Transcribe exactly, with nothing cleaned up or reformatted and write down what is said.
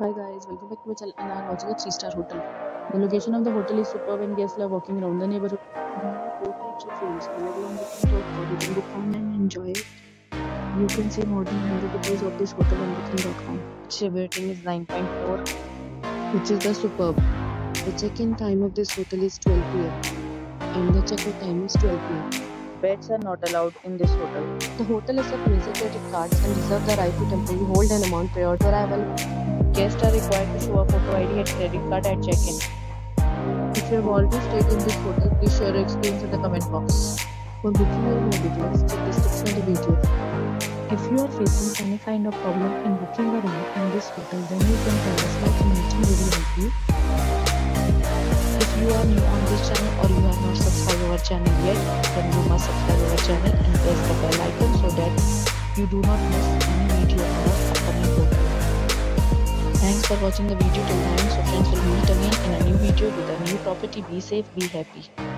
Hi guys, welcome back to my channel and I'm watching a three star hotel. The location of the hotel is superb and guests love walking around the neighborhood. There are four types of rooms available on the booking dot com. You can book online and enjoy it. You can see more than one hundred reviews of this hotel on booking dot com. Its rating is nine point four, which is the superb. The check-in time of this hotel is twelve p m and the check-out time is twelve p m Pets are not allowed in this hotel. The hotel accepts major credit cards and reserves the right to temporarily hold an amount prior to arrival. Guests are required to show a photo I D and credit card at check-in. If you have already stayed in this hotel, please share your experience in the comment box. For booking or more details, check the description of the video. If you are facing any kind of problem in booking a room in this hotel, then you can tell us by commenting below. If you are new on this channel or you are not subscribed to our channel yet, then you must subscribe to our channel and press the bell icon so that you do not miss any video of our upcoming program. Thanks for watching the video till the end. So friends, will meet again in a new video with a new property. Be safe, be happy.